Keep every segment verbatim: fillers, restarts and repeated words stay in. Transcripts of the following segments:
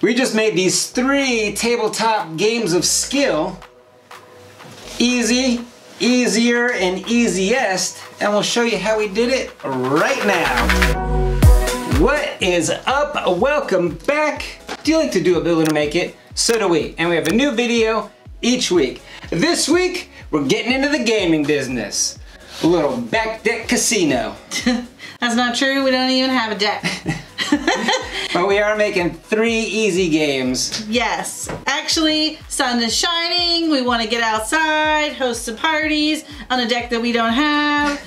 We just made these three tabletop games of skill, easy, easier, and easiest, and we'll show you how we did it right now. What is up? Welcome back. Do you like to do a build and make it? So do we, and we have a new video each week. This week, we're getting into the gaming business. A little back deck casino. That's not true, we don't even have a deck. But we are making three easy games. Yes. Actually, sun is shining, we want to get outside, host some parties on a deck that we don't have.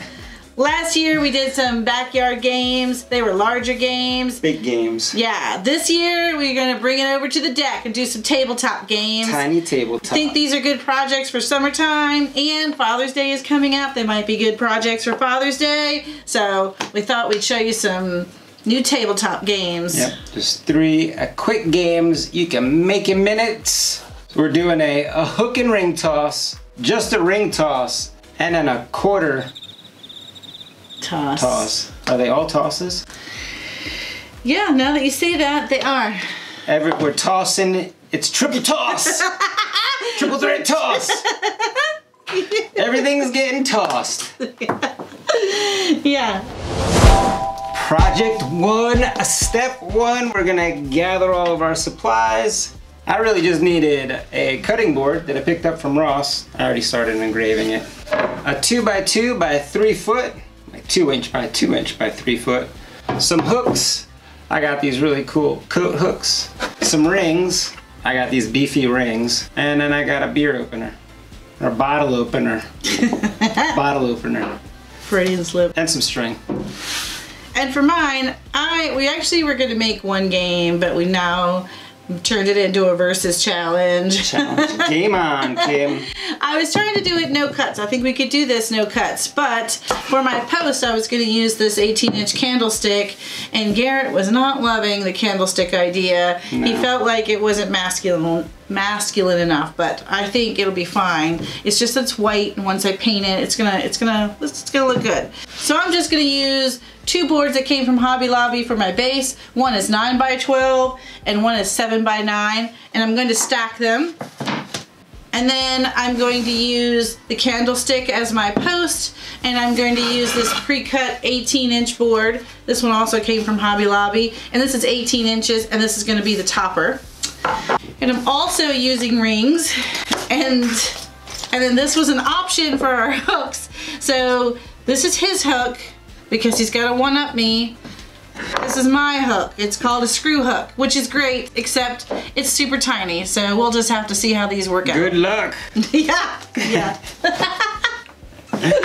Last year we did some backyard games. They were larger games. Big games. Yeah. This year we're going to bring it over to the deck and do some tabletop games. Tiny tabletop. I think these are good projects for summertime, and Father's Day is coming up. They might be good projects for Father's Day. So we thought we'd show you some new tabletop games. Yep. Just three uh, quick games you can make in minutes. So we're doing a, a hook and ring toss, just a ring toss, and then a quarter Toss. Toss. Are they all tosses? Yeah, now that you say that, they are. Every, we're tossing, it's triple toss! Triple threat toss! Everything's getting tossed. Yeah. Project one, step one, we're gonna gather all of our supplies. I really just needed a cutting board that I picked up from Ross. I already started engraving it. A two by two by three foot. Two inch by two inch by three foot. Some hooks. I got these really cool coat hooks. Some rings. I got these beefy rings. And then I got a beer opener. Or a bottle opener. Bottle opener. Freudian slip. And some string. And for mine, I we actually were gonna make one game, but we now turned it into a versus challenge. Challenge. Game on, Kim. I was trying to do it no cuts. I think we could do this no cuts, but for my post I was going to use this eighteen inch candlestick, and Garrett was not loving the candlestick idea. No. He felt like it wasn't masculine masculine enough, but I think it'll be fine. It's just it's white, and once I paint it, it's gonna it's gonna it's gonna look good. So I'm just gonna use two boards that came from Hobby Lobby for my base. One is nine by twelve and one is seven by nine, and I'm going to stack them. And then I'm going to use the candlestick as my post, and I'm going to use this pre-cut eighteen inch board. This one also came from Hobby Lobby, and this is eighteen inches, and this is going to be the topper. And I'm also using rings, and and then this was an option for our hooks. So this is his hook, because he's got to one-up me. This is my hook. It's called a screw hook, which is great, except it's super tiny, so we'll just have to see how these work out. Good luck. Yeah, yeah.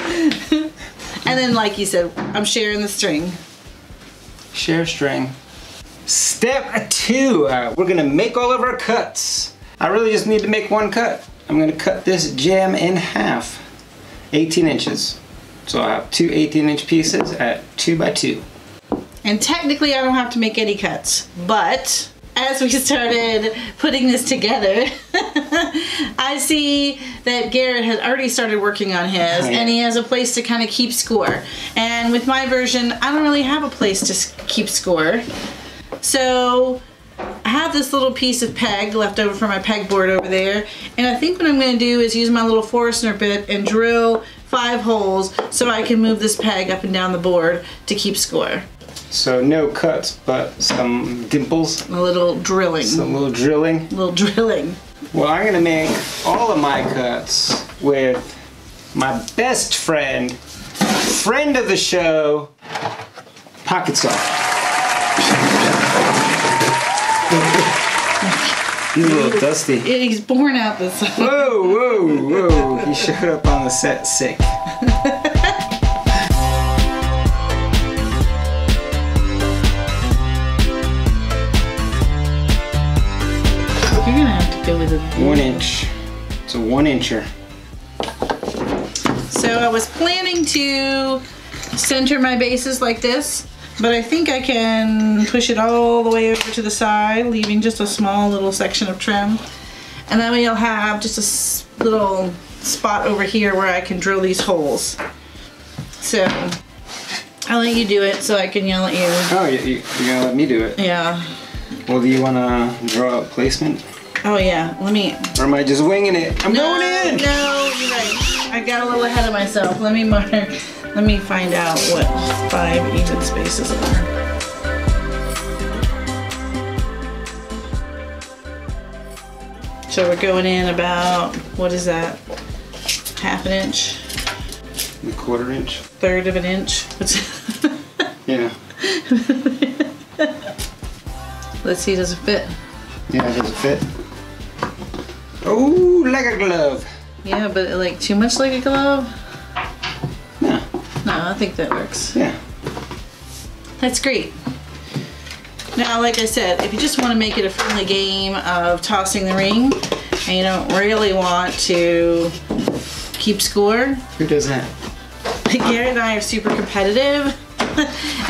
And then, like you said, I'm sharing the string. Share string. Step two, uh, we're gonna make all of our cuts. I really just need to make one cut. I'm gonna cut this jam in half, eighteen inches. So I have two eighteen inch pieces at two by two. And technically I don't have to make any cuts, but as we started putting this together, I see that Garrett had already started working on his, oh, yeah. and he has a place to kind of keep score. And with my version, I don't really have a place to keep score. So I have this little piece of peg left over from my pegboard over there. And I think what I'm gonna do is use my little Forstner bit and drill five holes so I can move this peg up and down the board to keep score. So no cuts, but some dimples. A little drilling. Some little drilling. A little drilling. Well, I'm gonna make all of my cuts with my best friend, friend of the show, pocket saw. He's a little dusty. He's born out this side. Whoa, whoa, whoa. He showed up on the set sick. You're gonna have to go with a one inch. It's a one incher. So I was planning to center my bases like this, but I think I can push it all the way over to the side, leaving just a small little section of trim. And then we'll have just a little spot over here where I can drill these holes. So I'll let you do it so I can yell at you. Oh, you're gonna let me do it? Yeah. Well, do you want to draw out placement? Oh yeah, let me. Or am I just winging it? I'm no, going in. No, you're right. I got a little ahead of myself. Let me mark. Let me find out what five even spaces are. So we're going in about, what is that? Half an inch? A quarter inch? Third of an inch? Yeah. Let's see, does it fit? Yeah, does it fit? Oh, like a glove. Yeah, but like too much like a glove? No. No, I think that works. Yeah. That's great. Now, like I said, if you just want to make it a friendly game of tossing the ring, and you don't really want to keep score. Who does that? Garrett and I are super competitive,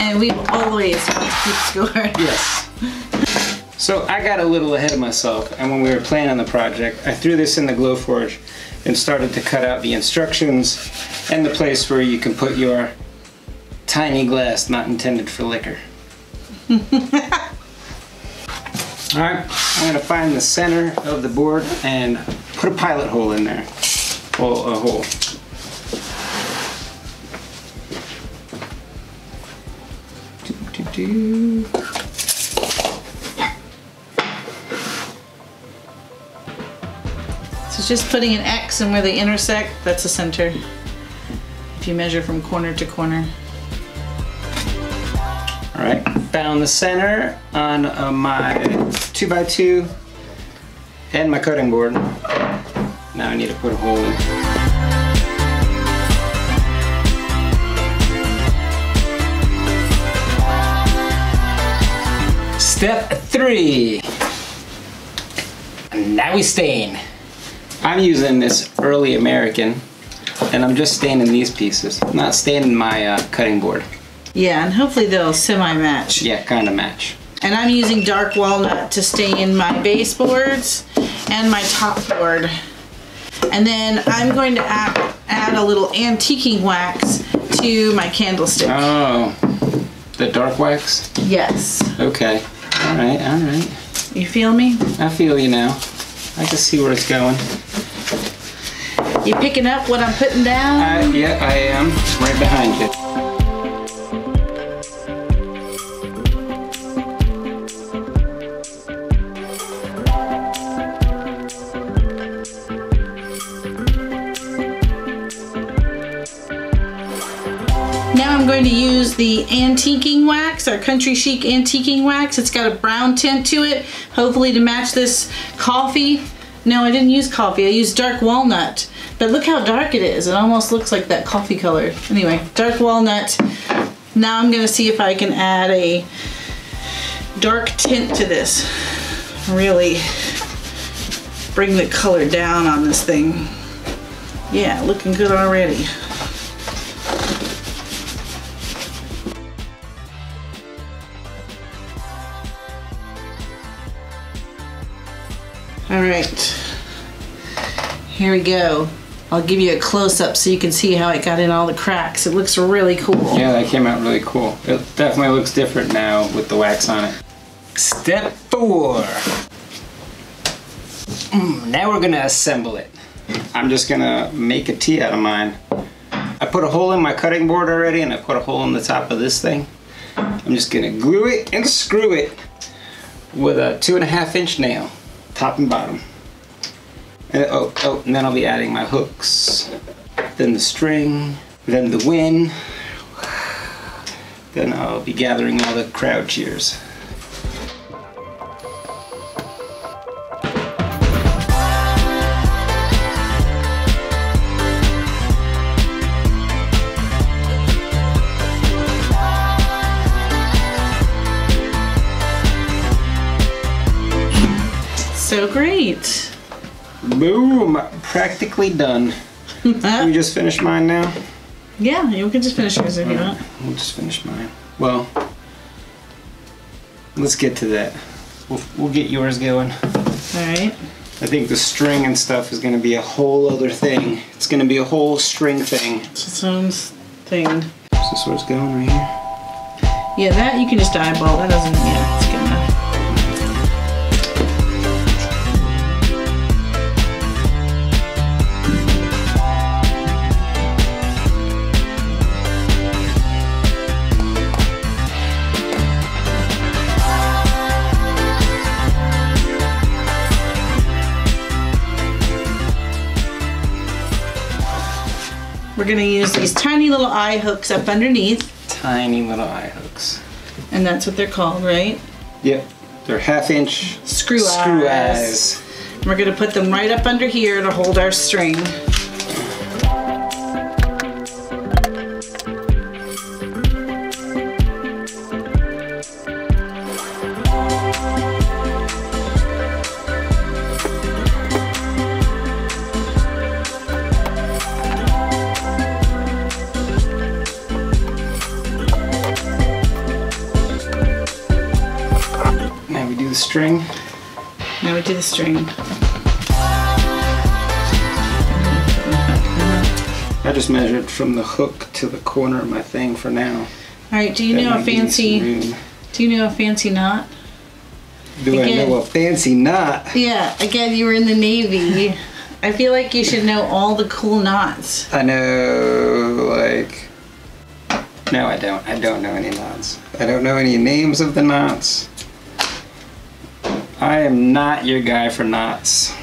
and we always want to keep score. Yes. So I got a little ahead of myself, and when we were planning on the project, I threw this in the Glowforge and started to cut out the instructions and the place where you can put your tiny glass not intended for liquor. All right, I'm gonna find the center of the board and put a pilot hole in there. Well, a hole. Do, do, do. So just putting an X and where they intersect, that's the center. If you measure from corner to corner. All right, found the center on uh, my two by two and my cutting board. Now I need to put a hole in. Step three. Now we stain. I'm using this Early American, and I'm just staining these pieces. I'm not staining my uh, cutting board. Yeah, and hopefully they'll semi-match. Yeah, kind of match. And I'm using dark walnut to stain my baseboards and my top board. And then I'm going to add, add a little antiquing wax to my candlestick. Oh, the dark wax? Yes. Okay. All right, all right. You feel me? I feel you now. I can see where it's going. You picking up what I'm putting down? Uh, yeah, I am. Right behind you. Going to use the antiquing wax, our country chic antiquing wax. It's got a brown tint to it, hopefully to match this coffee. No, I didn't use coffee, I used dark walnut. But look how dark it is, it almost looks like that coffee color. Anyway, dark walnut. Now I'm gonna see if I can add a dark tint to this. Really bring the color down on this thing. Yeah, looking good already. All right, here we go. I'll give you a close-up so you can see how it got in all the cracks. It looks really cool. Yeah, that came out really cool. It definitely looks different now with the wax on it. Step four. Now we're gonna assemble it. I'm just gonna make a T out of mine. I put a hole in my cutting board already, and I put a hole in the top of this thing. I'm just gonna glue it and screw it with a two and a half inch nail. Top and bottom. And, oh, oh, and then I'll be adding my hooks, then the string, then the win. Then I'll be gathering all the crowd cheers. So great. Boom, practically done. Can you just finish mine now? Yeah, you can just finish yours if you want. We'll just finish mine. Well, let's get to that. We'll, we'll get yours going. All right. I think the string and stuff is gonna be a whole other thing. It's gonna be a whole string thing. It's its own thing. Is this where it's going right here? Yeah, that you can just eyeball. That doesn't, yeah, it's good enough. We're going to use these tiny little eye hooks up underneath. Tiny little eye hooks. And that's what they're called, right? Yep. They're half inch screw, screw eyes. eyes. And we're going to put them right up under here to hold our string. String. Now we do the string. I just measured from the hook to the corner of my thing for now. All right. Do you that know a fancy? Do you know a fancy knot? Do again, I know a fancy knot? Yeah. Again, you were in the Navy. I feel like you should know all the cool knots. I know, like. No, I don't. I don't know any knots. I don't know any names of the knots. I am not your guy for knots. I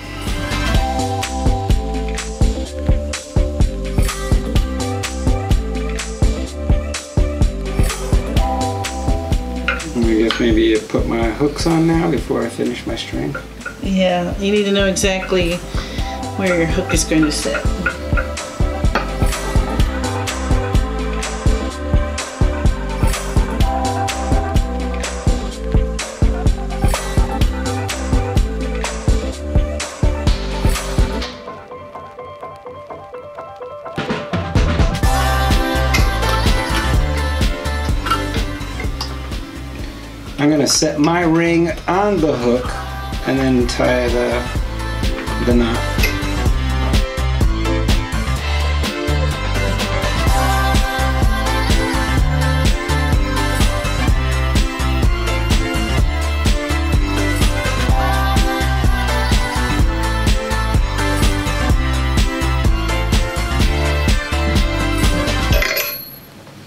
guess maybe I put my hooks on now before I finish my string. Yeah, you need to know exactly where your hook is going to sit. I'm going to set my ring on the hook and then tie the, the knot.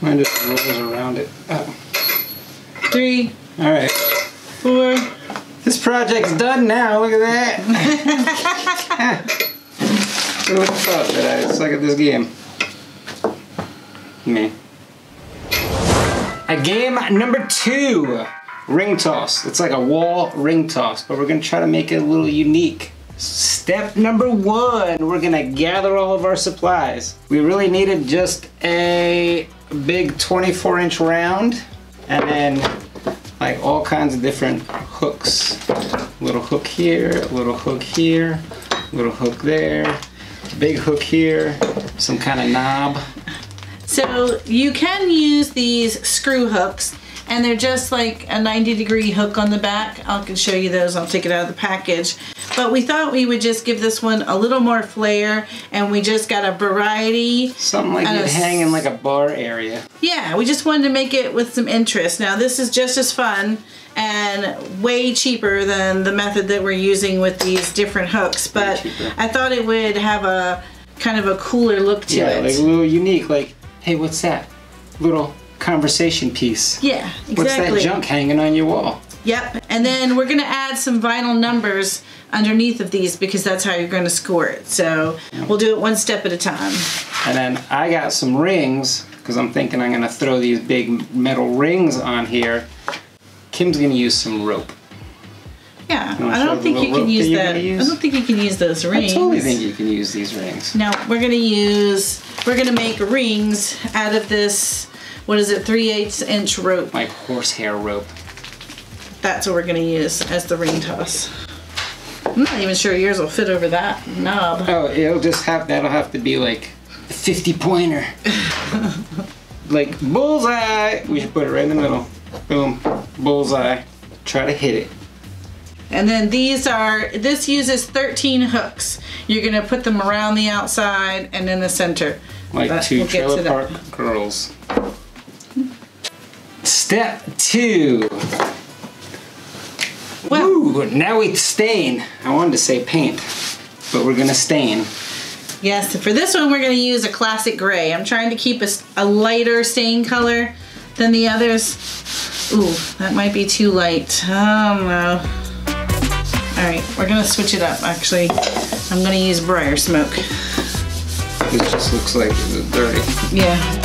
Mine just rolls around it. Oh. Three. All right. Four. This project's done now. Look at that. Who would have thought that I suck at this game? Me. A game number two. Ring toss. It's like a wall ring toss, but we're gonna try to make it a little unique. Step number one, we're gonna gather all of our supplies. We really needed just a big twenty-four inch round, and then like all kinds of different hooks. Little hook here, little hook here, little hook there, big hook here, some kind of knob. So you can use these screw hooks, and they're just like a ninety degree hook on the back. I can show you those, I'll take it out of the package. But we thought we would just give this one a little more flair, and we just got a variety. Something like it hang in like a bar area. Yeah, we just wanted to make it with some interest. Now this is just as fun and way cheaper than the method that we're using with these different hooks, but I thought it would have a kind of a cooler look to yeah, it. Yeah, like a little unique, like, hey, what's that? Little conversation piece. Yeah, exactly. What's that junk hanging on your wall? Yep, and then we're gonna add some vinyl numbers underneath of these because that's how you're gonna score it. So we'll do it one step at a time. And then I got some rings because I'm thinking I'm gonna throw these big metal rings on here. Kim's gonna use some rope. Yeah, I don't think you can use that. I don't think you can use those rings. I totally think you can use these rings. No, we're gonna use, we're gonna make rings out of this, what is it, three eighths inch rope. Like horsehair rope. That's what we're gonna use as the ring toss. I'm not even sure yours will fit over that knob. Oh, it'll just have, that'll have to be like a fifty pointer. Like bullseye. We should put it right in the middle. Boom, bullseye. Try to hit it. And then these are, this uses thirteen hooks. You're gonna put them around the outside and in the center. Like but two we'll trailer park girls. Step two. Well, ooh, now we stain. I wanted to say paint, but we're gonna stain. Yes, for this one we're gonna use a classic gray. I'm trying to keep a, a lighter stain color than the others. Ooh, that might be too light. Oh no. All right, we're gonna switch it up actually. I'm gonna use briar smoke. It just looks like it's dirty. Yeah.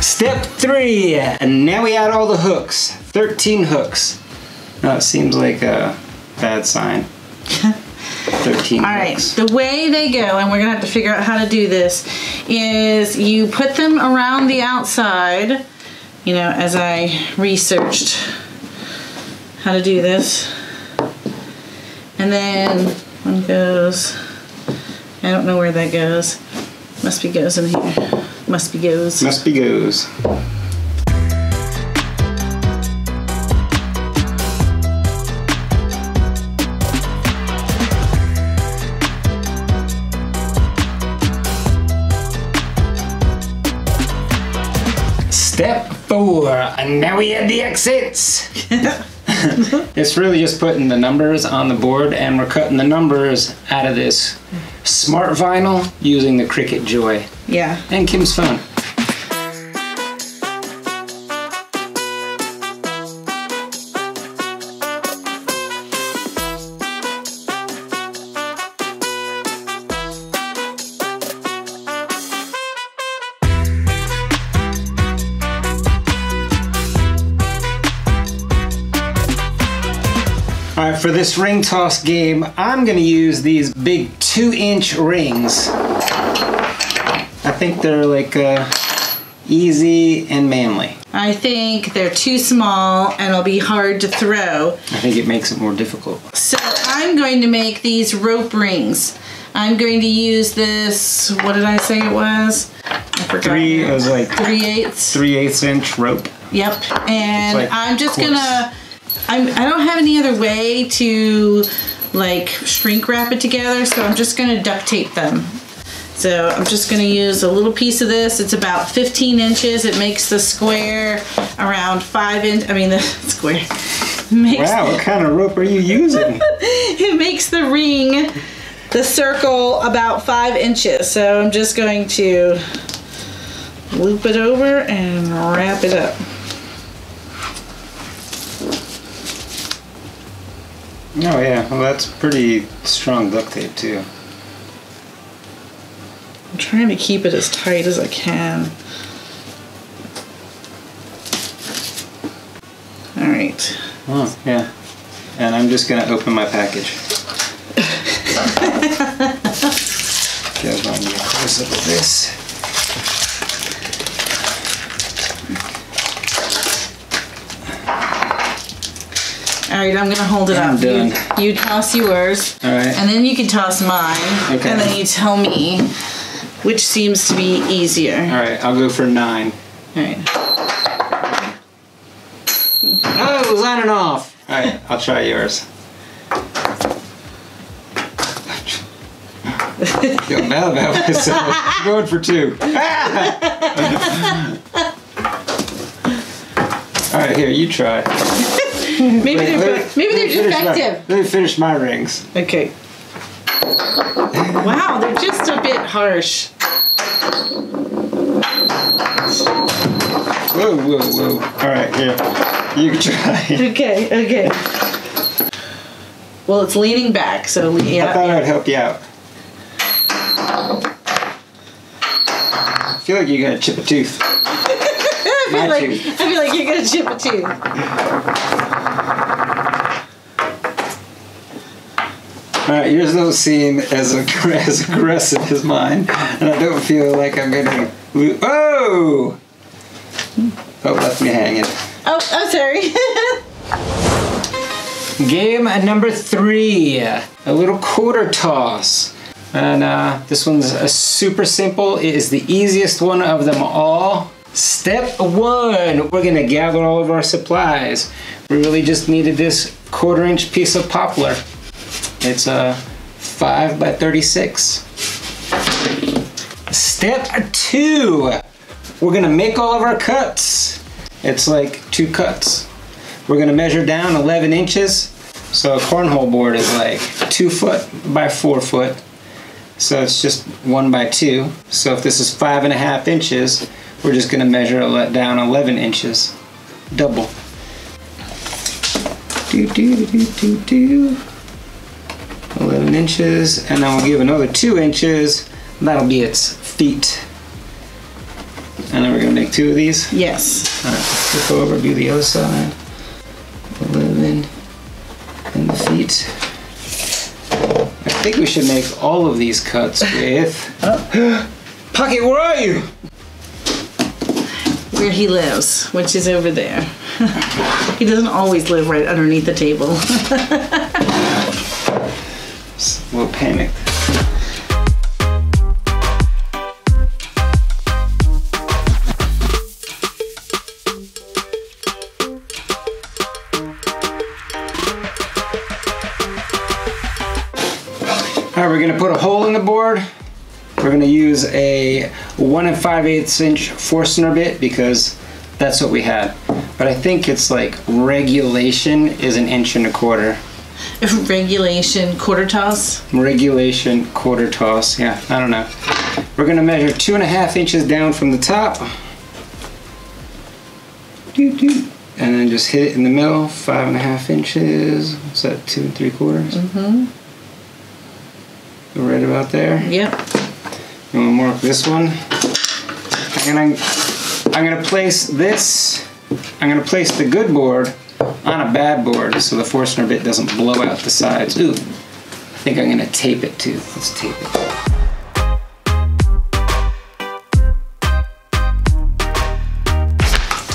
Step three, and now we add all the hooks. thirteen hooks. That seems like a bad sign. thirteen all hooks. All right, the way they go, and we're gonna have to figure out how to do this, is you put them around the outside, you know, as I researched how to do this. And then one goes, I don't know where that goes. Must be goes in here. Must be goes. Must be goes. Step four, and now we add the exits. It's really just putting the numbers on the board, and we're cutting the numbers out of this smart vinyl using the Cricut Joy. Yeah. And Kim's phone. All right, for this ring toss game, I'm gonna use these big two inch rings. I think they're like uh, easy and manly. I think they're too small and it'll be hard to throw. I think it makes it more difficult. So I'm going to make these rope rings. I'm going to use this, what did I say it was? I forgot. Three, it was like three eighths. Three eighths inch rope. Yep, and like I'm just coarse. gonna, I'm, I don't have any other way to like shrink wrap it together, so I'm just gonna duct tape them. So I'm just gonna use a little piece of this. It's about fifteen inches. It makes the square around five inch, I mean the square. Makes wow, what kind of rope are you using? It makes the ring, the circle, about five inches. So I'm just going to loop it over and wrap it up. Oh yeah, well that's pretty strong duct tape too. I'm trying to keep it as tight as I can. All right. Oh, yeah. And I'm just going to open my package. Get on the close up of this. All right, I'm going to hold it I'm up. Done. You, you toss yours. All right. And then you can toss mine. Okay. And then you tell me which seems to be easier. All right, I'll go for nine. All right. Oh, it was on and off. All right, I'll try yours. I feel bad about myself. I'm going for two. Ah! All right, here, you try. Maybe Wait, they're, me, maybe they're defective. My, let me finish my rings. Okay. Wow, they're just a bit harsh. Whoa, whoa, whoa. All right, here. You can try. Okay, okay. Well, it's leaning back, so yeah. I thought I'd help you out. I feel like you're going to chip a tooth. I, feel like, tooth. I feel like you're going to chip a tooth. All right, yours don't seem as, aggr as aggressive as mine, and I don't feel like I'm gonna. Oh! Oh, left me hanging. Oh, oh, sorry. Game number three, a little quarter toss, and uh, this one's uh, super simple. It is the easiest one of them all. Step one, we're gonna gather all of our supplies. We really just needed this quarter-inch piece of poplar. It's a five by thirty-six. Step two, we're gonna make all of our cuts. It's like two cuts. We're gonna measure down eleven inches. So a cornhole board is like two foot by four foot. So it's just one by two. So if this is five and a half inches, we're just gonna measure it down eleven inches, double. Do, do, do, do, do. eleven inches, and then we'll give another two inches. That'll be its feet. And then we're gonna make two of these? Yes. All right, flip over, do the other side. eleven and the feet. I think we should make all of these cuts with... Oh. Pocket, where are you? Where he lives, which is over there. He doesn't always live right underneath the table. We'll panic. Alright, we're gonna put a hole in the board. We're gonna use a one and five eighths inch Forstner bit because that's what we had. But I think it's like regulation is an inch and a quarter. Regulation quarter toss? Regulation quarter toss, yeah, I don't know. We're gonna measure two and a half inches down from the top. And then just hit it in the middle, five and a half inches. What's that, two and three quarters? Mm-hmm. Right about there. Yep. And we'll mark this one. And I'm, I'm gonna place this, I'm gonna place the good board on a bad board so the Forstner bit doesn't blow out the sides. Ooh, I think I'm gonna tape it too. Let's tape it.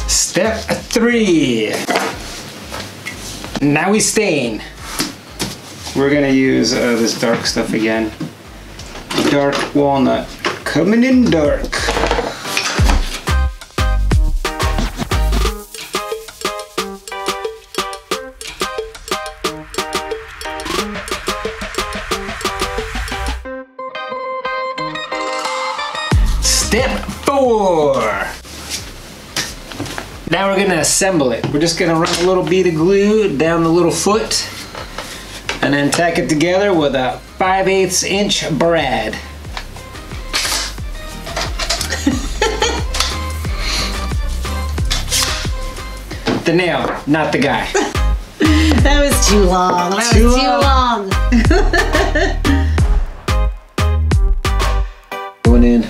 Step three. Now we stain. We're gonna use uh, this dark stuff again. Dark walnut, coming in dark. Step four. Now we're gonna assemble it. We're just gonna run a little bead of glue down the little foot. And then tack it together with a five eighths inch brad. The nail, not the guy. That was too long. That too was too long. long. Going in.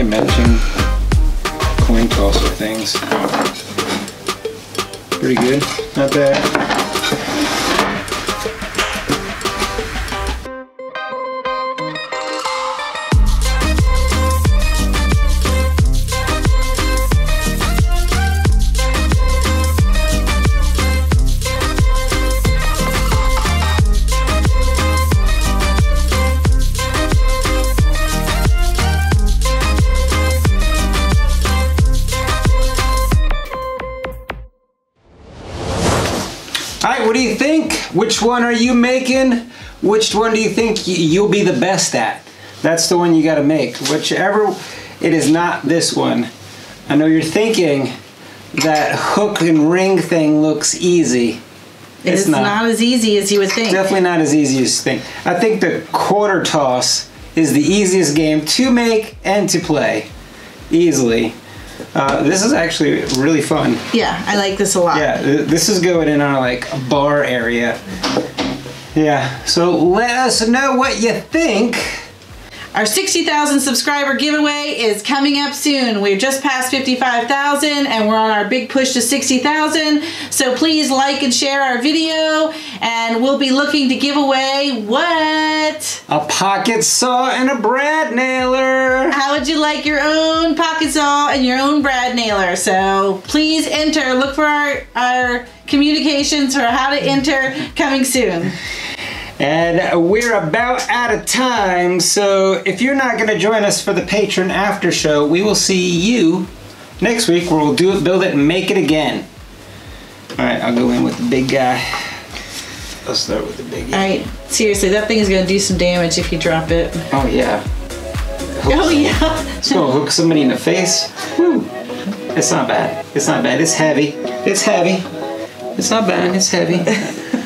Matching coin tosser things. Pretty good, not bad. What do you think? Which one are you making? Which one do you think you'll be the best at? That's the one you gotta make. Whichever, it is not this one. I know you're thinking that hook and ring thing looks easy. It's, it's not. not as easy as you would think. It's definitely not as easy as you think. I think the quarter toss is the easiest game to make and to play, easily. Uh, this is actually really fun. Yeah, I like this a lot. Yeah, th this is going in our like bar area. Yeah, so let us know what you think. Our sixty thousand subscriber giveaway is coming up soon. We're just past fifty-five thousand and we're on our big push to sixty thousand. So please like and share our video and we'll be looking to give away what? A pocket saw and a brad nailer. How would you like your own pocket saw and your own brad nailer? So please enter. Look for our, our communications for how to enter coming soon. And we're about out of time, so if you're not gonna join us for the patron after show, we will see you next week where we'll do it, build it, and make it again. All right, I'll go in with the big guy. Let's start with the big guy. All right, seriously, that thing is gonna do some damage if you drop it. Oh yeah. Hook oh yeah. It's gonna hook somebody in the face. Woo. It's not bad. It's not bad. It's heavy. It's heavy. It's not bad. It's heavy.